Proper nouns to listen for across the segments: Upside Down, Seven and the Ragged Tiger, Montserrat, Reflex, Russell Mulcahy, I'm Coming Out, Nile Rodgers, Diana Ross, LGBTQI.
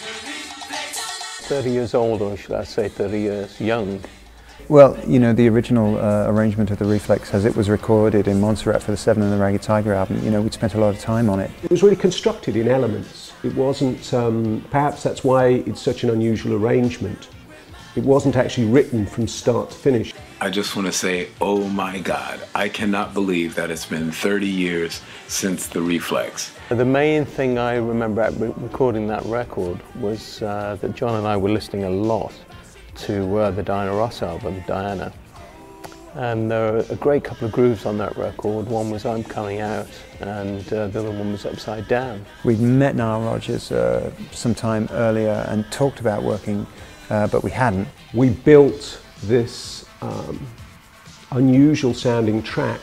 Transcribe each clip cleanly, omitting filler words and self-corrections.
30 years old, or should I say 30 years young. Well, you know, the original arrangement of the Reflex as it was recorded in Montserrat for the Seven and the Ragged Tiger album, you know, we'd spent a lot of time on it. It was really constructed in elements. It wasn't, perhaps that's why it's such an unusual arrangement. It wasn't actually written from start to finish. I just want to say, oh my God, I cannot believe that it's been 30 years since the Reflex. The main thing I remember at recording that record was that John and I were listening a lot to the Diana Ross album, Diana. And there were a great couple of grooves on that record. One was I'm Coming Out, and the other one was Upside Down. We'd met Nile Rodgers some time earlier and talked about working, but we hadn't. We built this unusual sounding track,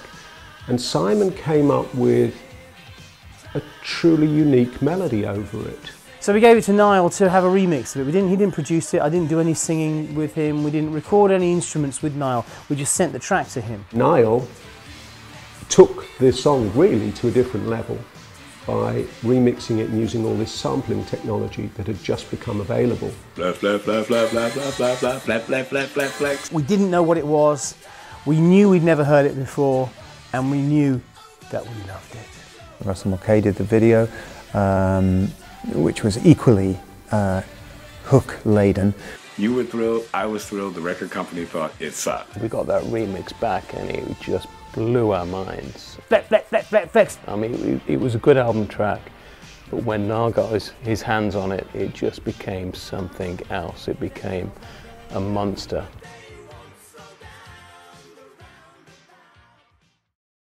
and Simon came up with a truly unique melody over it. So we gave it to Nile to have a remix of it. He didn't produce it, I didn't do any singing with him, we didn't record any instruments with Nile, we just sent the track to him. Nile took this song really to a different level by remixing it and using all this sampling technology that had just become available. We didn't know what it was, we knew we'd never heard it before, and we knew that we loved it. Russell Mulcahy did the video, which was equally hook-laden. You were thrilled, I was thrilled, the record company thought it sucked. We got that remix back and it just blew our minds. Flex. I mean, it was a good album track, but when Nile got his hands on it, it just became something else. It became a monster.